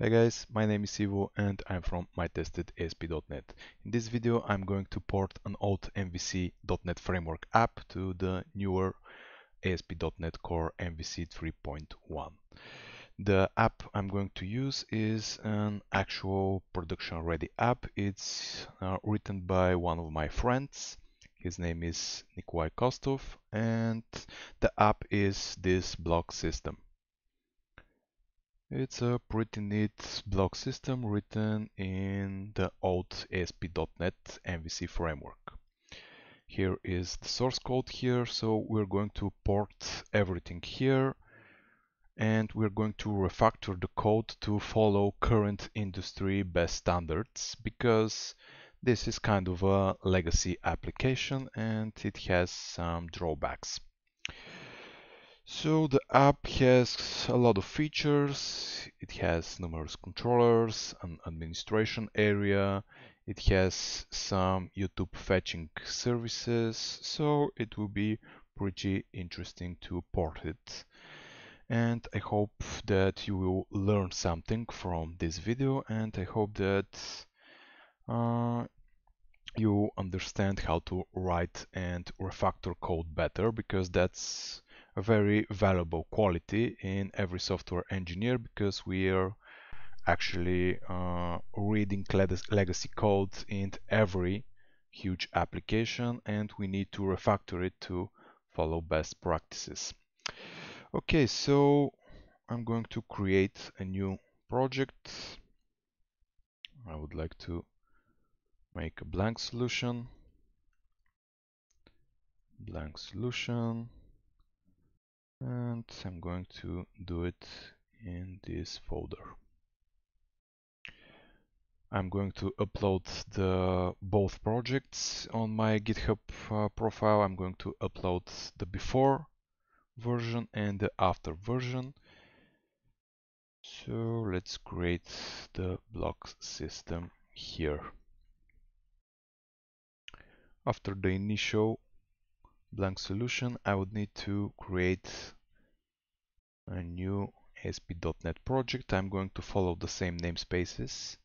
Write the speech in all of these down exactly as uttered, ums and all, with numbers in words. Hi guys, my name is Ivo and I'm from My Tested A S P dot net. In this video I'm going to port an old M V C dot net Framework app to the newer A S P dot net Core M V C three point one. The app I'm going to use is an actual production ready app. It's uh, written by one of my friends. His name is Nikolai Kostov and the app is this block system. It's a pretty neat block system written in the old A S P dot net M V C framework. Here is the source code here, so we're going to port everything here and we're going to refactor the code to follow current industry best standards because this is kind of a legacy application and it has some drawbacks. So the app has a lot of features. It has numerous controllers, an administration area, it has some YouTube fetching services, so it will be pretty interesting to port it. And I hope that you will learn something from this video and I hope that uh, you understand how to write and refactor code better, because that's a very valuable quality in every software engineer, because we are actually uh, reading legacy code in every huge application and we need to refactor it to follow best practices. Okay, so I'm going to create a new project. I would like to make a blank solution, blank solution. And I'm going to do it in this folder. I'm going to upload the both projects on my GitHub uh, profile. I'm going to upload the before version and the after version. So let's create the block system here. After the initial blank solution, I would need to create a new A S P dot net project. I'm going to follow the same namespaces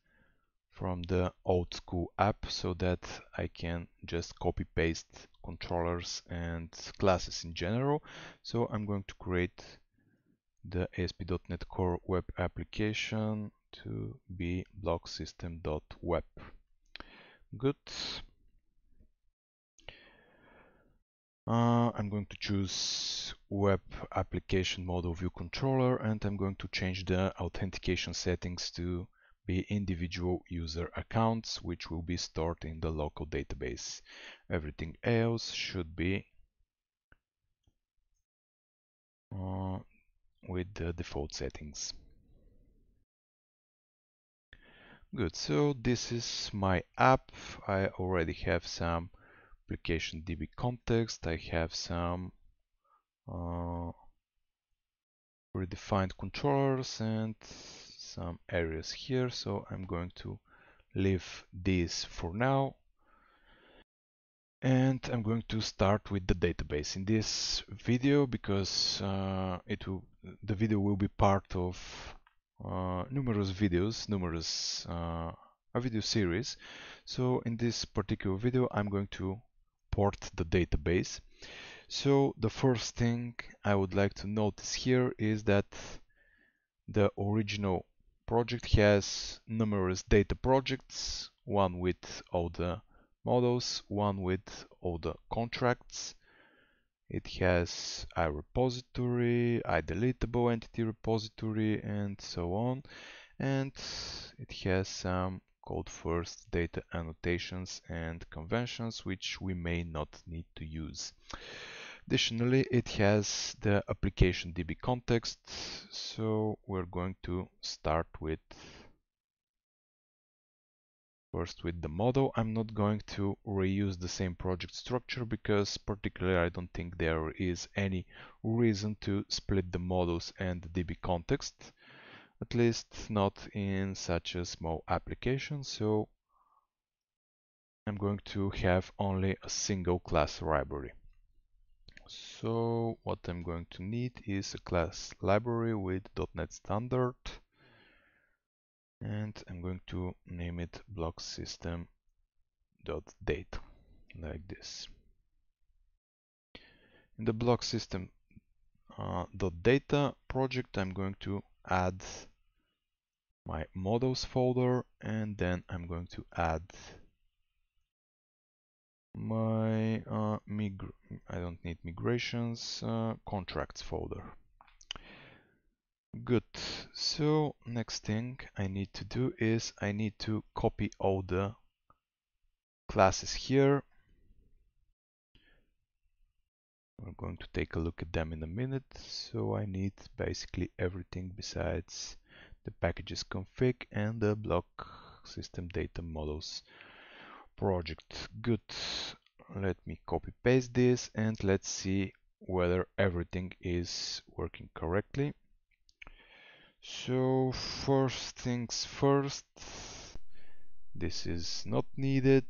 from the old school app so that I can just copy paste controllers and classes in general. So I'm going to create the A S P dot net Core Web application to be block system dot web. Good. Uh, I'm going to choose web application model view controller and I'm going to change the authentication settings to be individual user accounts, which will be stored in the local database. Everything else should be uh, with the default settings. Good, so this is my app. I already have some application D B context, I have some uh, predefined controllers and some areas here, so I'm going to leave these for now and I'm going to start with the database in this video, because uh, it will, the video will be part of uh, numerous videos, numerous uh, a video series. So in this particular video I'm going to port the database. So the first thing I would like to notice here is that the original project has numerous data projects, one with all the models, one with all the contracts. It has iRepository, iDeletable entity repository and so on, and it has some code first data annotations and conventions which we may not need to use. Additionally, it has the application D B context, so we're going to start with first with the model. I'm not going to reuse the same project structure because particularly I don't think there is any reason to split the models and the D B context, at least not in such a small application, so I'm going to have only a single class library. So what I'm going to need is a class library with dot net standard it, I'm going to name it BlockSystem.Data, like this. In the BlockSystem.Data uh, project, I'm going to add my models folder, and then I'm going to add my uh, mig- I don't need migrations, uh, contracts folder. Good, so next thing I need to do is I need to copy all the classes here. We're going to take a look at them in a minute, so I need basically everything besides the packages config and the block system data models project. Good, let me copy paste this and let's see whether everything is working correctly. So first things first, this is not needed.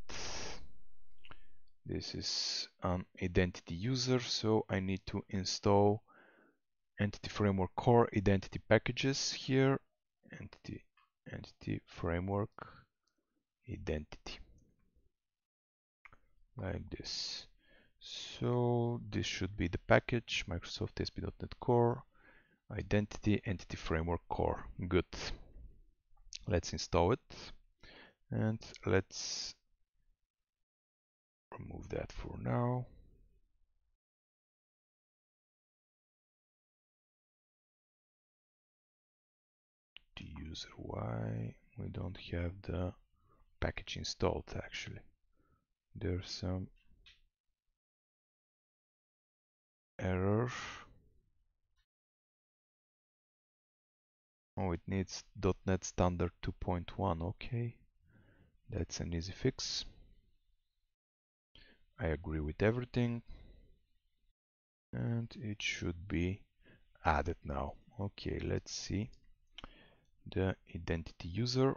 This is an identity user, so I need to install Entity Framework Core identity packages here. Entity, Entity Framework Identity, like this. So this should be the package Microsoft A S P dot NET Core Identity Entity Framework Core. Good. Let's install it and let's remove that for now. The user, why we don't have the package installed actually. There's some error. Oh, it needs .NET Standard two point one. Okay, that's an easy fix. I agree with everything, and it should be added now. Okay, let's see the identity user.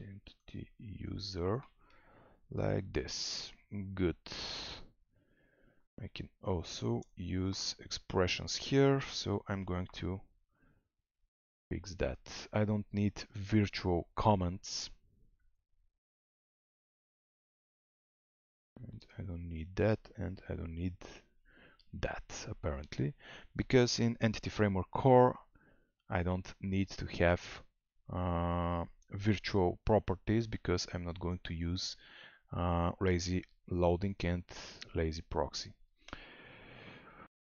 Identity user, like this. Good. I can also use expressions here, so I'm going to fix that. I don't need virtual comments, and I don't need that, and I don't need that apparently, because in Entity Framework Core I don't need to have uh, virtual properties, because I'm not going to use uh, lazy loading and lazy proxy.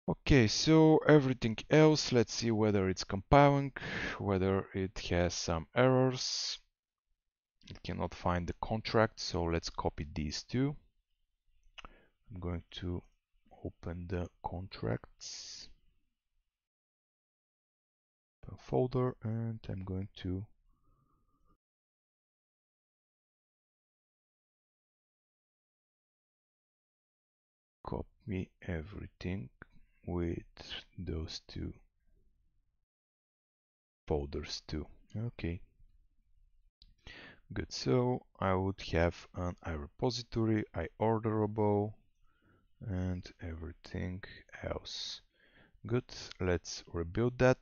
Okay, so everything else, let's see whether it's compiling, whether it has some errors. It cannot find the contract, so let's copy these two. I'm going to open the contracts folder, and I'm going to copy everything with those two folders too. Okay, good. So I would have an iRepository, iOrderable, and everything else. Good, let's rebuild that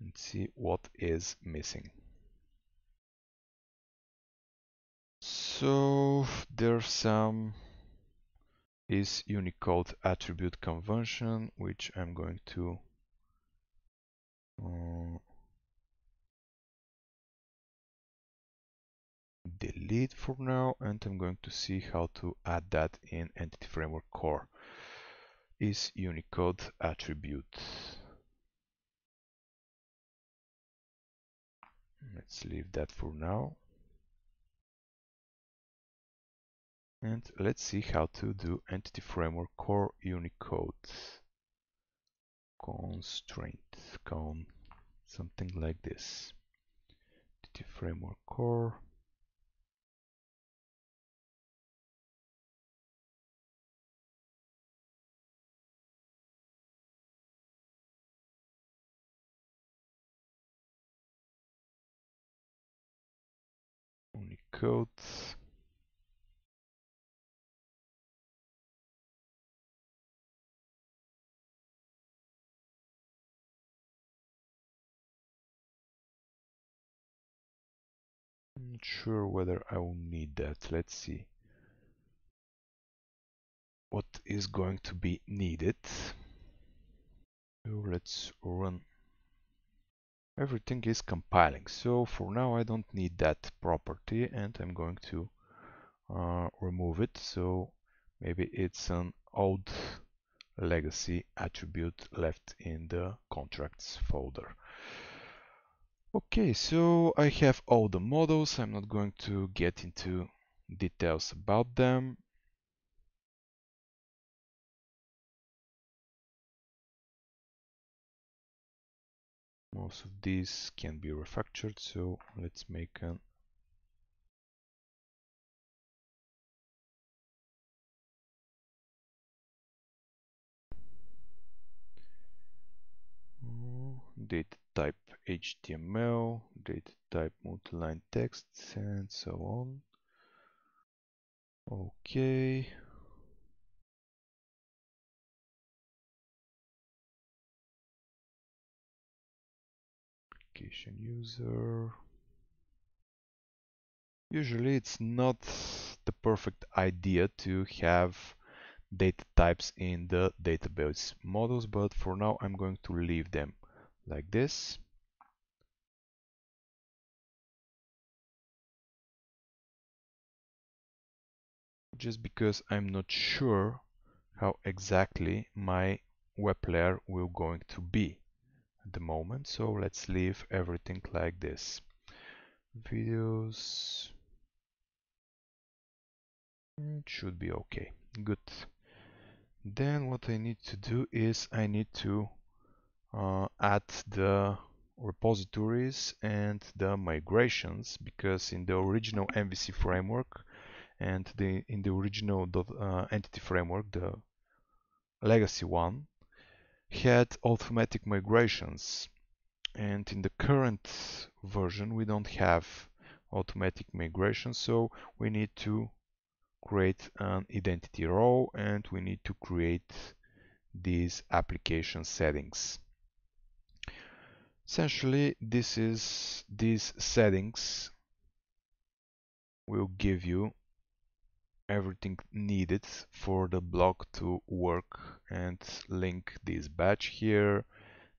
and see what is missing. So there's some is Unicode attribute convention, which I'm going to uh, delete for now, and I'm going to see how to add that in Entity Framework Core. Is Unicode attribute. Let's leave that for now. And let's see how to do Entity Framework Core Unicode constraint, con, something like this. Entity Framework Core. Unicode. not sure whether I will need that. Let's see what is going to be needed. So let's run. Everything is compiling, so for now I don't need that property, and I'm going to uh, remove it. So maybe it's an old legacy attribute left in the contracts folder. Okay, so I have all the models. I'm not going to get into details about them. Most of these can be refactored, so let's make an data type H T M L, data type multiline text, and so on. Okay. Application user. Usually it's not the perfect idea to have data types in the database models, but for now I'm going to leave them like this. Just because I'm not sure how exactly my web layer will going to be at the moment, so let's leave everything like this. Videos, it should be okay. Good. Then what I need to do is I need to Uh, add the repositories and the migrations, because in the original M V C framework and the in the original uh, entity framework, the legacy one had automatic migrations, and in the current version we don't have automatic migrations, so we need to create an identity role and we need to create these application settings. Essentially, this is these settings will give you everything needed for the block to work and link this batch here,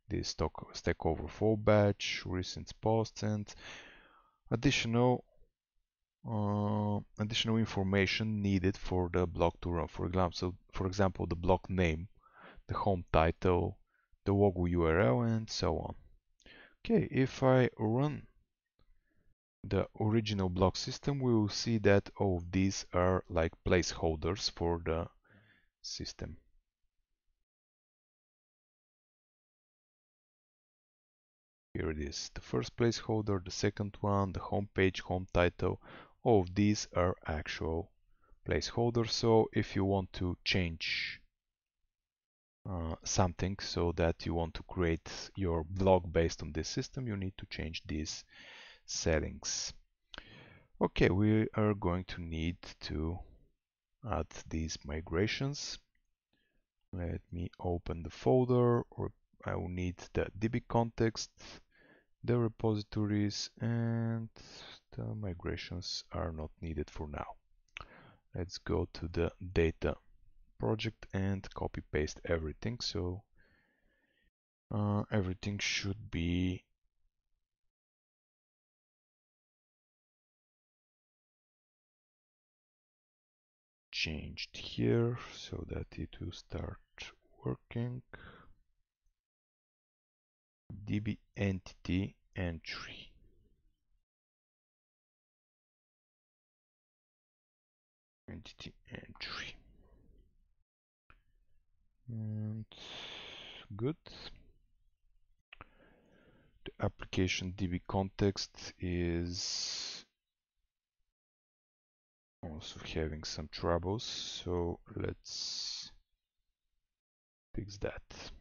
this Stack Overflow batch, recent posts, and additional uh, additional information needed for the block to run. For example, so for example, the block name, the home title, the logo U R L, and so on. Okay, if I run the original block system, we will see that all of these are like placeholders for the system. Here it is, the first placeholder, the second one, the home page, home title, all of these are actual placeholders. So if you want to change Uh, something, so that you want to create your blog based on this system, you need to change these settings. Okay, we are going to need to add these migrations. Let me open the folder, or I will need the D B context, the repositories, and the migrations are not needed for now. Let's go to the data project and copy paste everything, so uh, everything should be changed here so that it will start working. D B entity entry. Entity entry. And good. The application D B context is also having some troubles, so let's fix that.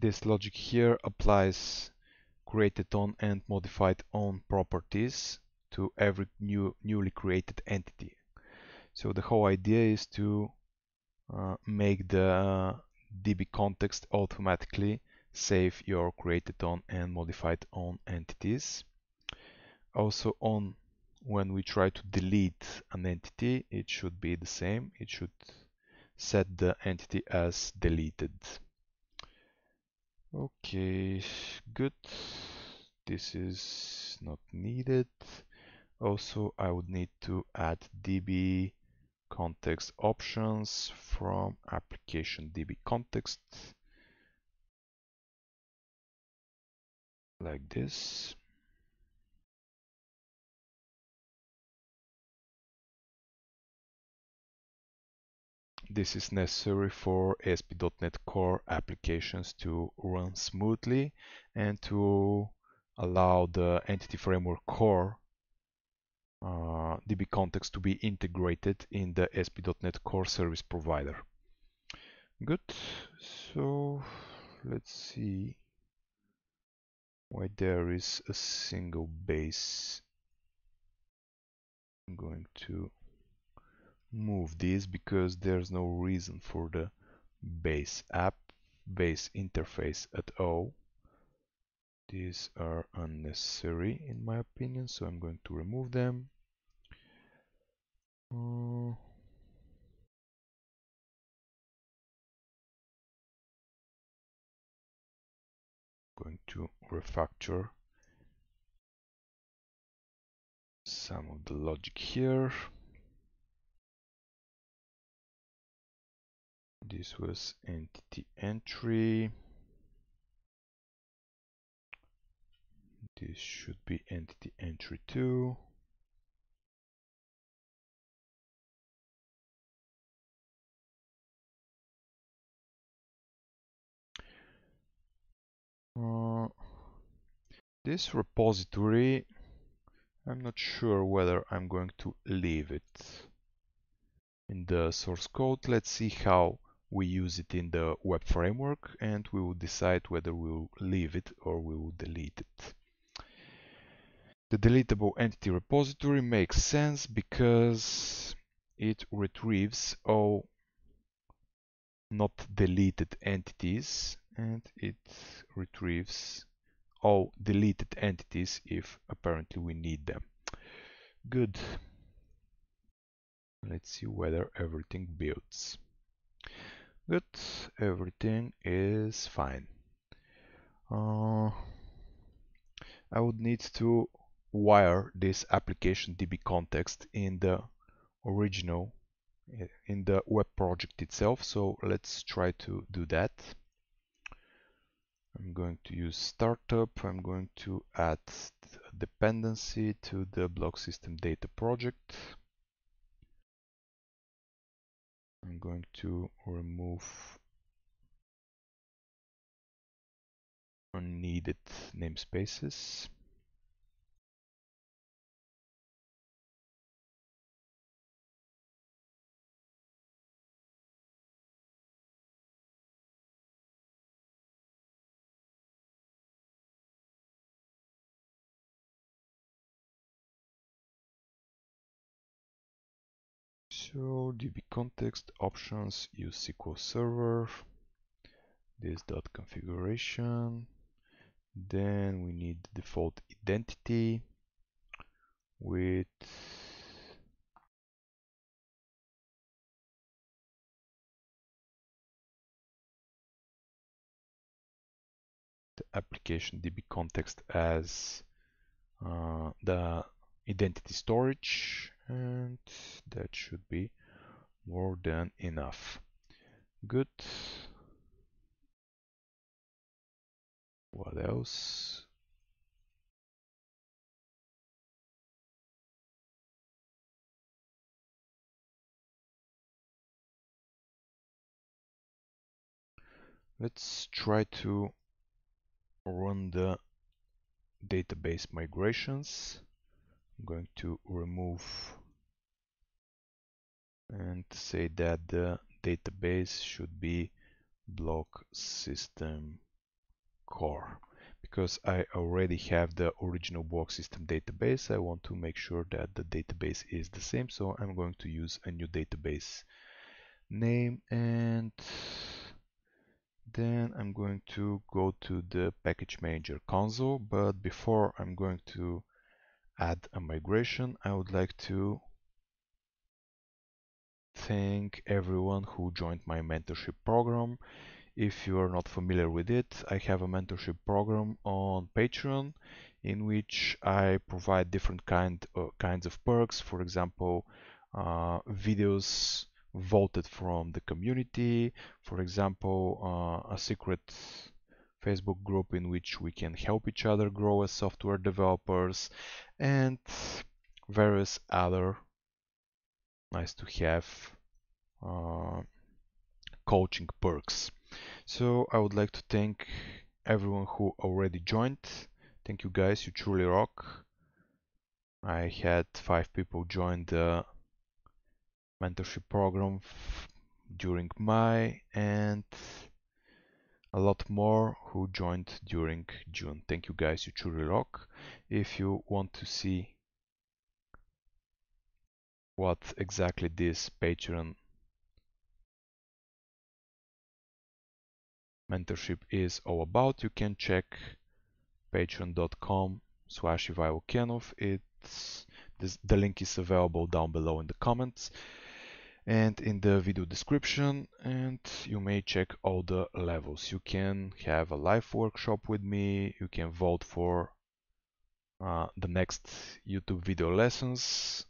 This logic here applies created on and modified on properties to every new newly created entity. So the whole idea is to uh, make the D B context automatically save your created on and modified on entities. Also, on when we try to delete an entity, it should be the same. It should set the entity as deleted. Okay, good. This is not needed. Also, I would need to add D B context options from application D B context, like this. This is necessary for A S P dot NET Core applications to run smoothly and to allow the Entity Framework Core uh, D B context to be integrated in the A S P dot NET Core service provider. Good. So let's see why there is a single base. I'm going to move this because there's no reason for the base app, base interface at all. These are unnecessary in my opinion, so I'm going to remove them. Uh, going to refactor some of the logic here. This was entity entry. This should be entity entry two. Uh, this repository, I'm not sure whether I'm going to leave it in the source code. Let's see how we use it in the web framework, and we will decide whether we will leave it or we will delete it. The deletable entity repository makes sense because it retrieves all not deleted entities, and it retrieves all deleted entities if apparently we need them. Good. Let's see whether everything builds. Good, everything is fine. Uh, I would need to wire this application D B context in the original, in the web project itself. So let's try to do that. I'm going to use startup. I'm going to add a dependency to the BlockSystem.Data project. I'm going to remove unneeded namespaces. So D B context options, use S Q L Server, this dot configuration. Then we need the default identity with the application D B context as uh, the identity storage, and that should be more than enough. Good. What else? Let's try to run the database migrations. I'm going to remove and say that the database should be BlockSystem Core, because I already have the original BlockSystem database, I want to make sure that the database is the same, so I'm going to use a new database name, and then I'm going to go to the package manager console. But before I'm going to add a migration, I would like to thank everyone who joined my mentorship program. If you are not familiar with it, I have a mentorship program on Patreon in which I provide different kind uh, kinds of perks, for example uh, videos voted from the community, for example uh, a secret Facebook group in which we can help each other grow as software developers, and various other nice to have uh, coaching perks. So I would like to thank everyone who already joined. Thank you guys, you truly rock. I had five people join the mentorship program during May, and a lot more who joined during June. Thank you guys, you truly rock. If you want to see what exactly this Patreon mentorship is all about, you can check patreon dot com slash Ivaylo Kenov. It's this, the link is available down below in the comments and in the video description, and you may check all the levels. You can have a live workshop with me, you can vote for uh, the next YouTube video lessons,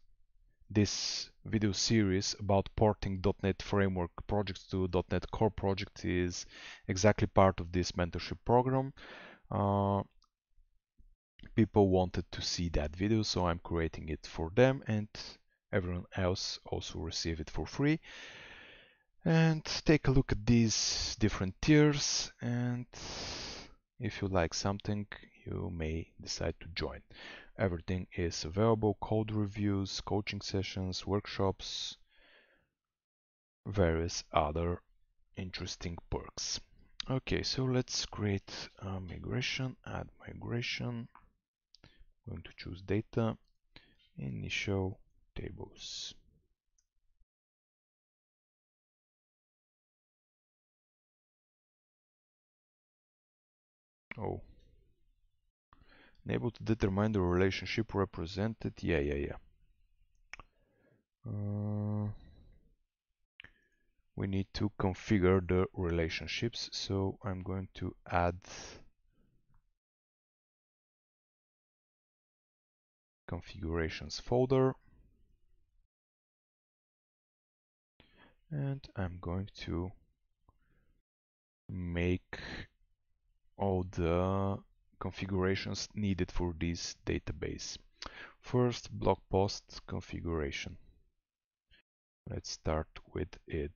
this video series about porting .NET Framework projects to .NET Core project is exactly part of this mentorship program. Uh, people wanted to see that video, so I'm creating it for them, and everyone else also receive it for free. And take a look at these different tiers, and if you like something, you may decide to join. Everything is available: code reviews, coaching sessions, workshops, various other interesting perks. Okay, so let's create a migration. Add migration. I'm going to choose data, initial tables. Oh, unable to determine the relationship represented. Yeah, yeah, yeah. Uh, we need to configure the relationships, so I'm going to add configurations folder, and I'm going to make all the configurations needed for this database. First, blog post configuration. Let's start with it.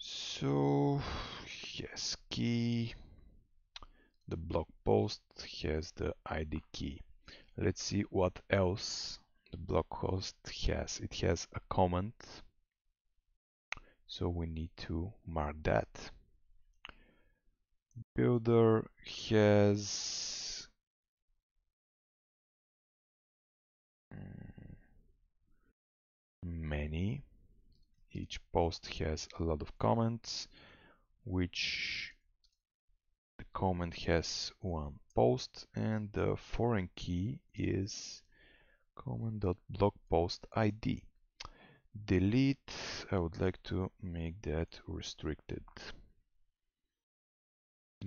So yes, key, the blog post has the I D key. Let's see what else the blog post has. It has a comment, so we need to mark that. Builder has many. Each post has a lot of comments, which the comment has one post, and the foreign key is comment dot blog post I D. Delete, I would like to make that restricted.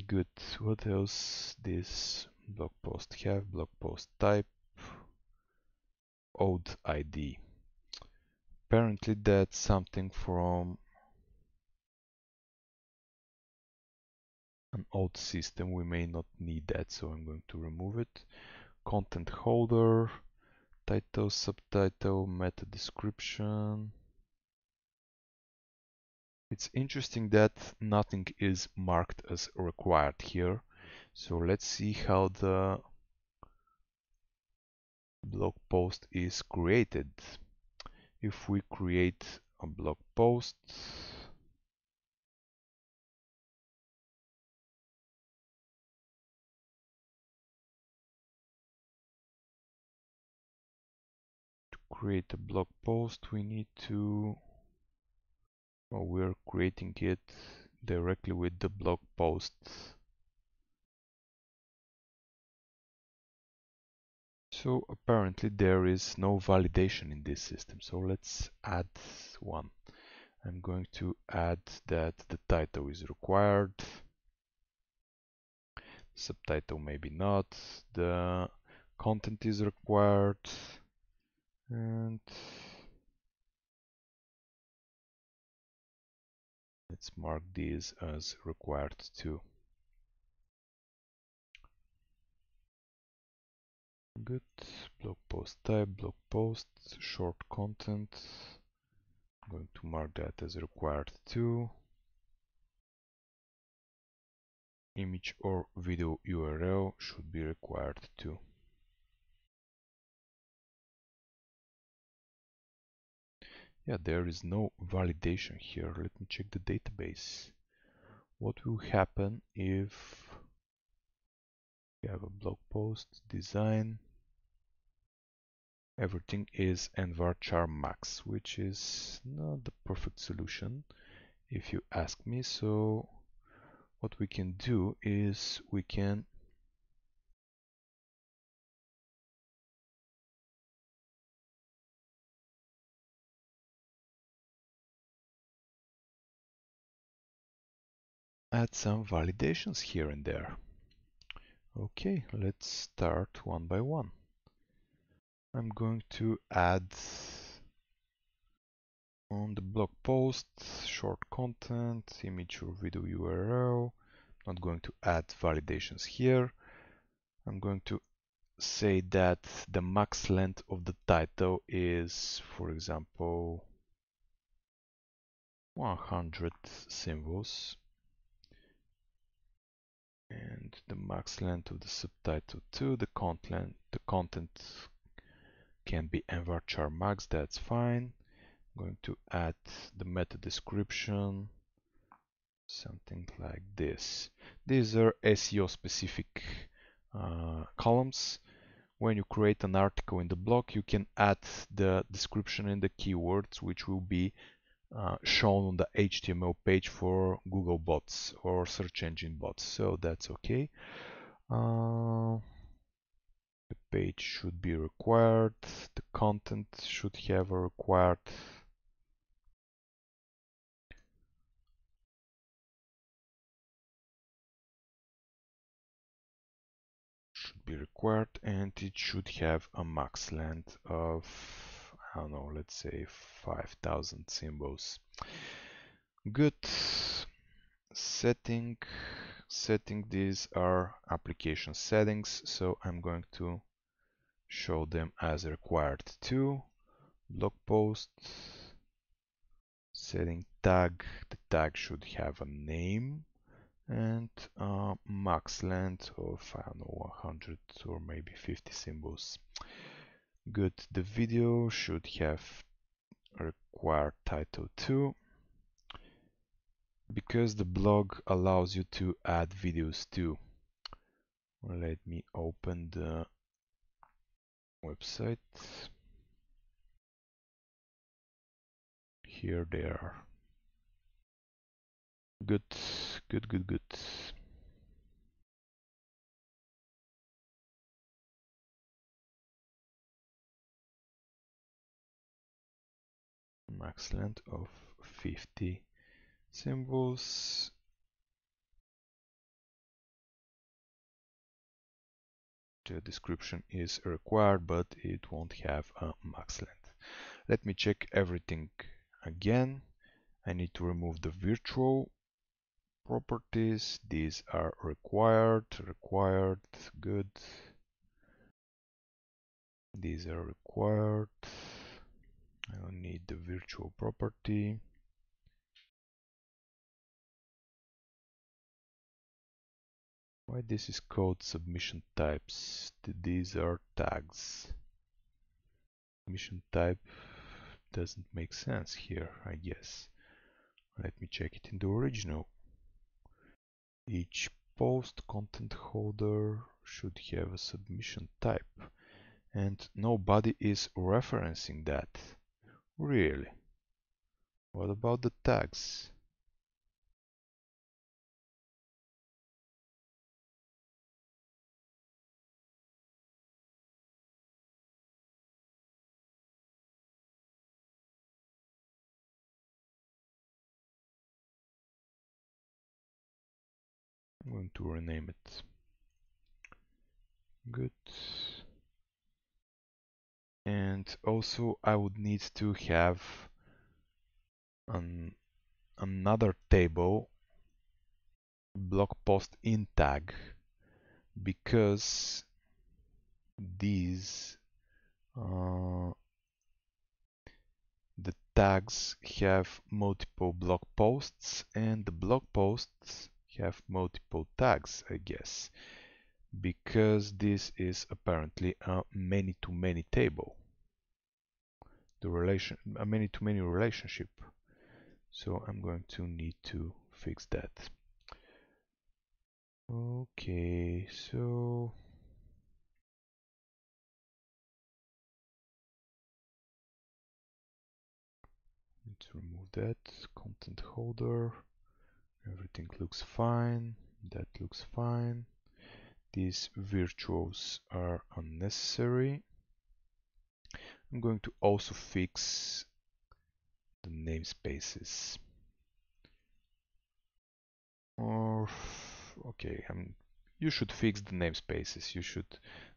Good, what else this blog post have? Blog post type, old I D. Apparently that's something from an old system. We may not need that, so I'm going to remove it. Content holder, title, subtitle, meta description. It's interesting that nothing is marked as required here. So let's see how the blog post is created. If we create a blog post, to create a blog post, we need to, well, we're creating it directly with the blog post. So apparently there is no validation in this system, so let's add one. I'm going to add that the title is required, subtitle maybe not, the content is required, and let's mark these as required too. Good. Blog post type, blog post, short content. I'm going to mark that as required too. Image or video U R L should be required too. Yeah, there is no validation here. Let me check the database. What will happen if we have a blog post design? Everything is envarchar max, which is not the perfect solution if you ask me. So what we can do is we can add some validations here and there. Okay, let's start one by one. I'm going to add on the blog post, short content, image or video U R L. Not going to add validations here. I'm going to say that the max length of the title is, for example, one hundred symbols. And the max length of the subtitle too. The content, the content can be envarchar max. That's fine. I'm going to add the meta description, something like this. These are S E O specific uh, columns. When you create an article in the blog, you can add the description and the keywords, which will be Uh, shown on the H T M L page for Google bots or search engine bots, so that's okay. Uh, the page should be required, the content should have a required. Should be required, and it should have a max length of, I don't know, let's say five thousand symbols. Good. Setting, setting, these are application settings, so I'm going to show them as required too. Blog post, setting tag, the tag should have a name, and uh, max length of, I don't know, one hundred or maybe fifty symbols. Good, the video should have a required title too. Because the blog allows you to add videos too. Let me open the website. Here they are. Good, good, good, good. Max length of fifty symbols. The description is required, but it won't have a max length. Let me check everything again. I need to remove the virtual properties. These are required, required, good. These are required. I don't need the virtual property. Why this is called submission types? These are tags. Submission type doesn't make sense here, I guess. Let me check it in the original. Each post content holder should have a submission type, and nobody is referencing that. Really? What about the tags? I'm going to rename it. Good. And also I would need to have an, another table, blog post in tag, because these uh, the tags have multiple blog posts and the blog posts have multiple tags, I guess, because this is apparently a many-to-many table, the relation, a many-to-many relationship. So I'm going to need to fix that. Okay, so let's remove that content holder. Everything looks fine, that looks fine. These virtuals are unnecessary. I'm going to also fix the namespaces. Or, okay, I'm, you should fix the namespaces, you should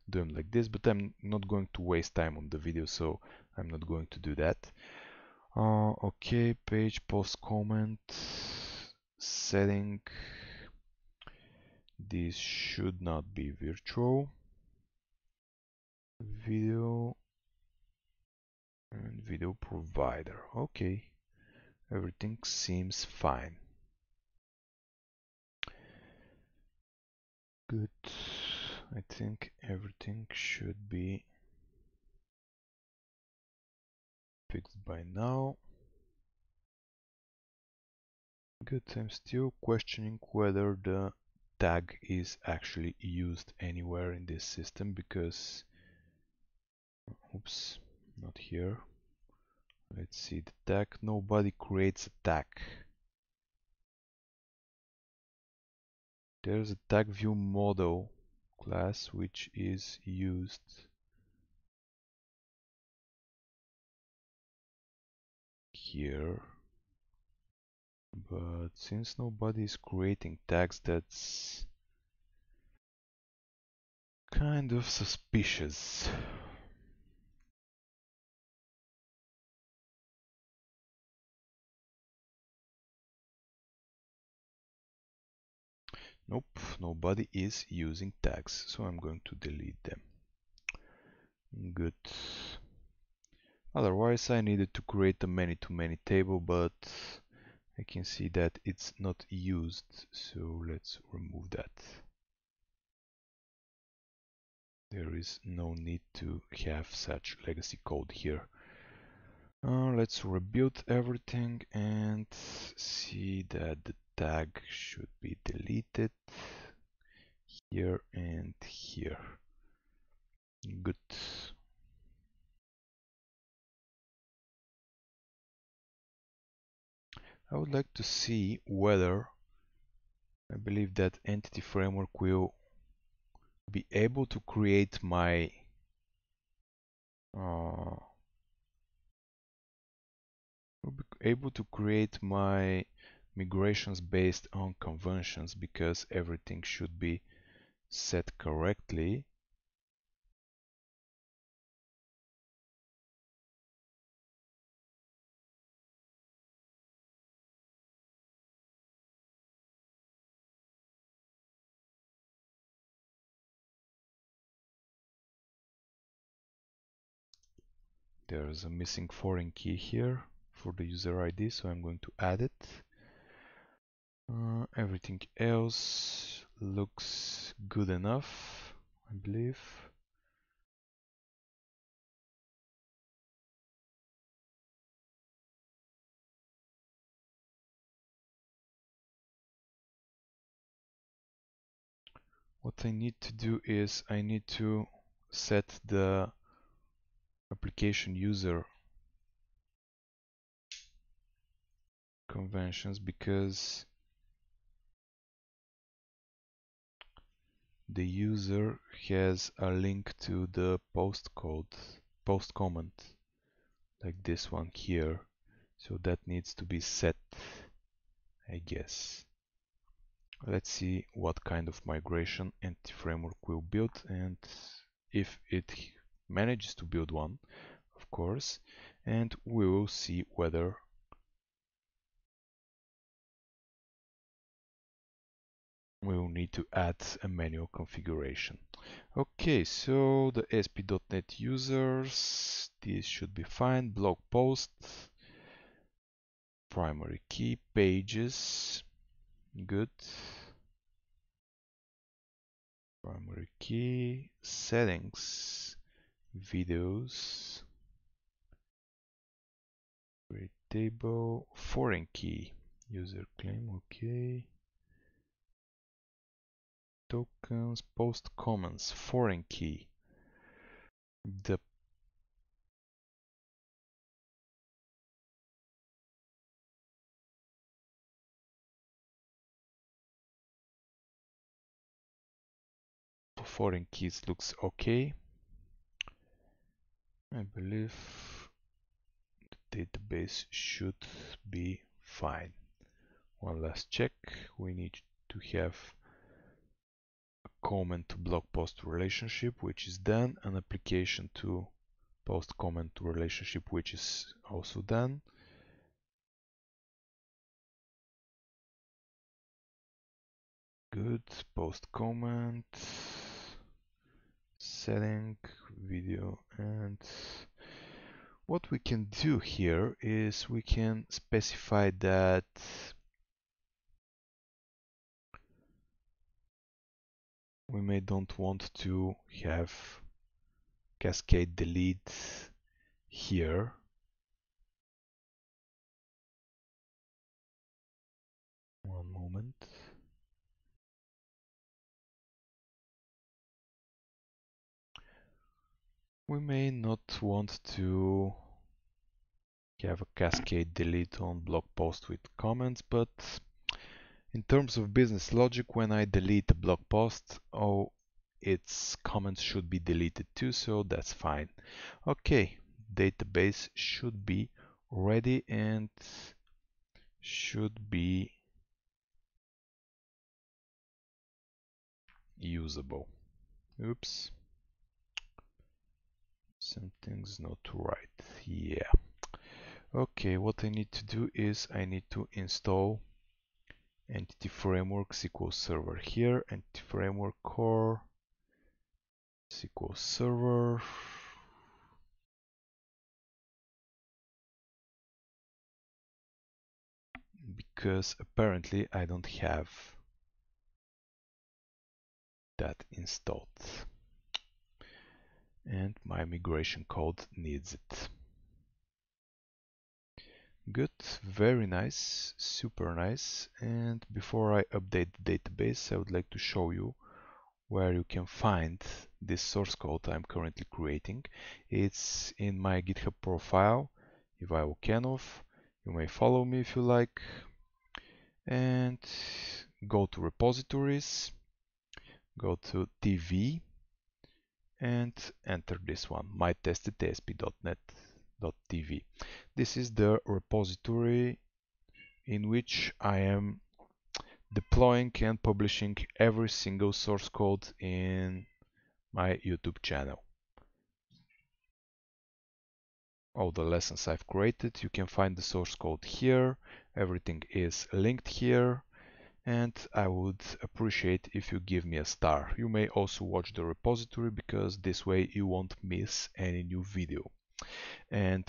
do them like this, but I'm not going to waste time on the video, so I'm not going to do that. Uh, okay, page, post, comment. Setting, this should not be virtual video, and video provider. Okay, everything seems fine. Good. I think everything should be fixed by now. Good, I'm still questioning whether the tag is actually used anywhere in this system, because oops, not here. Let's see the tag. Nobody creates a tag. There's a tag view model class which is used here. But since nobody is creating tags, that's kind of suspicious. Nope, nobody is using tags, so I'm going to delete them. Good. Otherwise, I needed to create a many-to-many table, but I can see that it's not used, so let's remove that. There is no need to have such legacy code here. Uh, let's rebuild everything and see that the tag should be deleted here and here. Good. I would like to see whether, I believe that Entity Framework will be able to create my uh, will be able to create my migrations based on conventions, because everything should be set correctly. There is a missing foreign key here for the user I D, so I'm going to add it. Uh, everything else looks good enough, I believe. What I need to do is I need to set the application user conventions, because the user has a link to the postcode, post comment, like this one here. So that needs to be set, I guess. Let's see what kind of migration Entity Framework will build, and if it manages to build one, of course, and we will see whether we will need to add a manual configuration. Okay, so the A S P dot NET users, this should be fine. Blog posts, primary key, pages. Good. Primary key, settings, videos, create table, foreign key, user claim, okay. Tokens, post comments, foreign key. The foreign keys looks okay. I believe the database should be fine. One last check. We need to have a comment to blog post relationship, which is done. An application to post comment relationship, which is also done. Good. Post comment. Setting, video, and what we can do here is we can specify that we may don't want to have cascade delete here. One moment. We may not want to have a cascade delete on blog post with comments, but in terms of business logic, when I delete a blog post, all its comments should be deleted too, so that's fine. Okay, database should be ready and should be usable. Oops. Something's not right. Yeah. Okay, what I need to do is I need to install Entity Framework S Q L Server here. Entity Framework Core S Q L Server. Because apparently I don't have that installed. And my migration code needs it. Good, very nice, super nice. And before I update the database, I would like to show you where you can find this source code I'm currently creating. It's in my GitHub profile, Ivaylo Kenov. You may follow me if you like. And go to repositories, go to T V, and enter this one, my tested A S P dot net dot T V. This is the repository in which I am deploying and publishing every single source code in my YouTube channel. All the lessons I've created, you can find the source code here. Everything is linked here. And I would appreciate if you give me a star. You may also watch the repository, because this way you won't miss any new video. And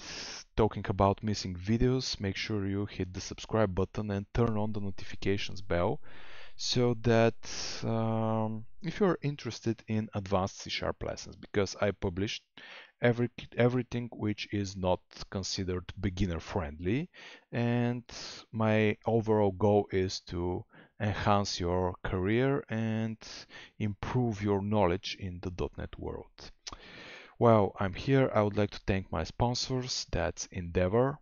talking about missing videos, make sure you hit the subscribe button and turn on the notifications bell, so that um, if you're interested in advanced C sharp lessons, because I published every everything which is not considered beginner friendly, and my overall goal is to enhance your career and improve your knowledge in the .dot net world. While I'm here, I would like to thank my sponsors, that's Endeavor.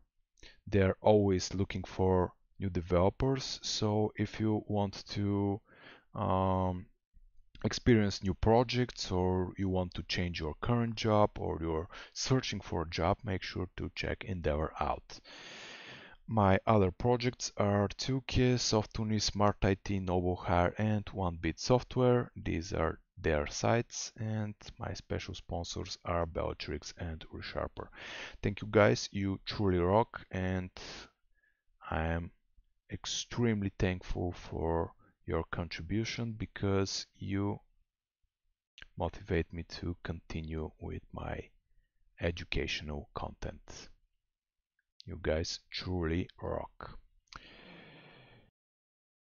They're always looking for new developers, so if you want to um, experience new projects, or you want to change your current job, or you're searching for a job, make sure to check Endeavor out. My other projects are two K, SoftUni, SmartIT, NovoHire, and OneBit Software. These are their sites, and my special sponsors are Bellatrix and ReSharper. Thank you guys, you truly rock, and I am extremely thankful for your contribution, because you motivate me to continue with my educational content. You guys truly rock.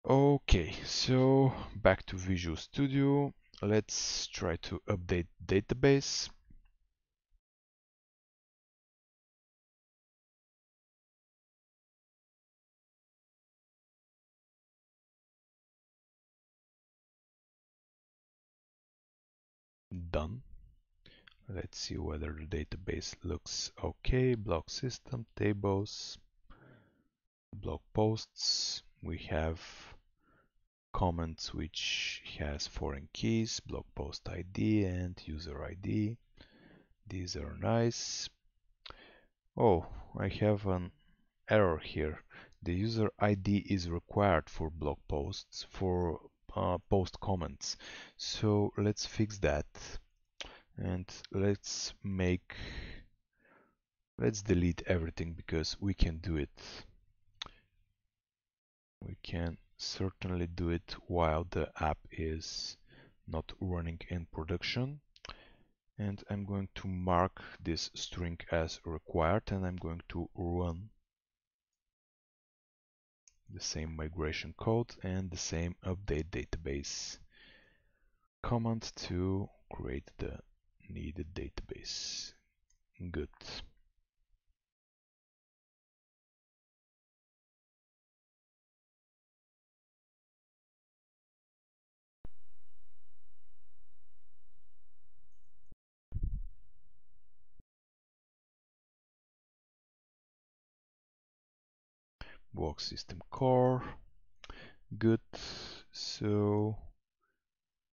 Okay, so back to Visual Studio. Let's try to update database. Done. Let's see whether the database looks okay. Block system, tables, blog posts. We have comments which has foreign keys, blog post I D and user I D. These are nice. Oh, I have an error here. The user I D is required for blog posts, for Uh, post comments, so let's fix that, and let's make let's delete everything, because we can do it we can certainly do it while the app is not running in production. And I'm going to mark this string as required, and I'm going to run the same migration code and the same update database command to create the needed database. Good. BlockSystem core, good. So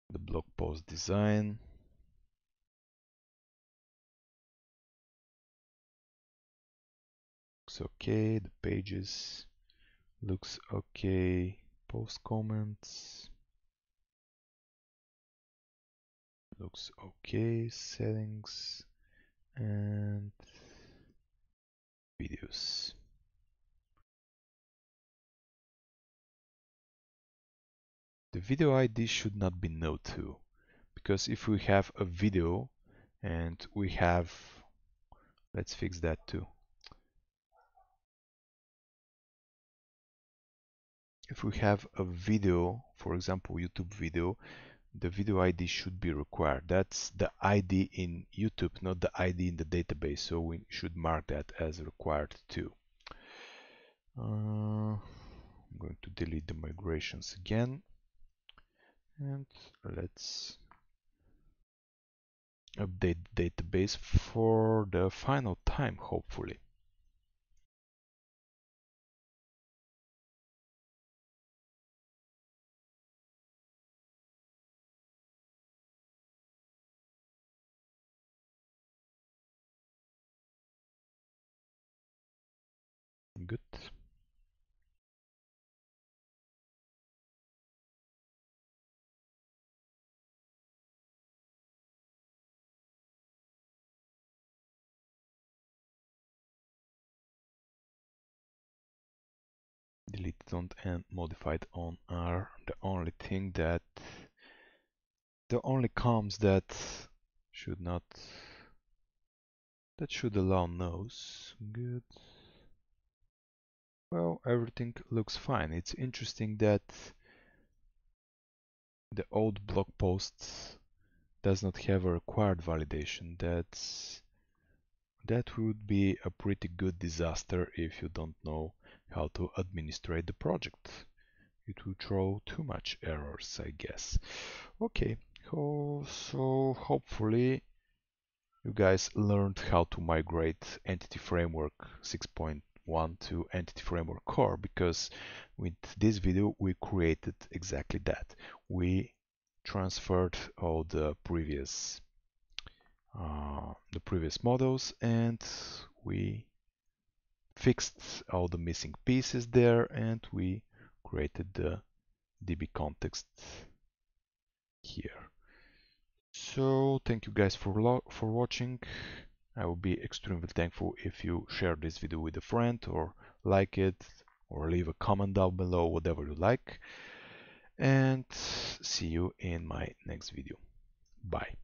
the blog post design, looks okay. The pages looks okay. Post comments looks okay. Settings and videos. The video I D should not be null too, because if we have a video and we have, let's fix that too. If we have a video, for example, YouTube video, the video I D should be required. That's the I D in YouTube, not the I D in the database, so we should mark that as required too. Uh, I'm going to delete the migrations again. And let's update the database for the final time, hopefully. Good. Deleted and modified on are the only thing that the only comms that should not That should allow nodes. Good. Well, everything looks fine. It's interesting that the old blog post does not have a required validation. That's, that would be a pretty good disaster if you don't know how to administrate the project. It will throw too much errors, I guess. Okay, oh, so hopefully you guys learned how to migrate Entity Framework six point one to Entity Framework Core, because with this video we created exactly that. We transferred all the previous uh, the previous models, and we fixed all the missing pieces there, and we created the D B context here. So thank you guys for lo for watching. I will be extremely thankful if you share this video with a friend, or like it, or leave a comment down below, whatever you like. And see you in my next video. Bye.